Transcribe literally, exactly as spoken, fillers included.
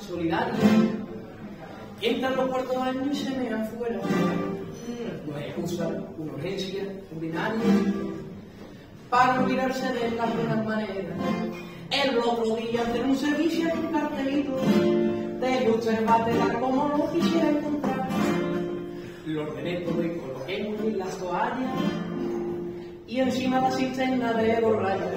solidario. Entran los cuartos años y se me van fuera. No es usar una urgencia urinaria para olvidarse de las buenas maneras. El otro día de un servicio en un cartelito, de observarla como no quisiera encontrar. Lo ordené todo y coloqué en las toallas y encima la cisterna de borracha.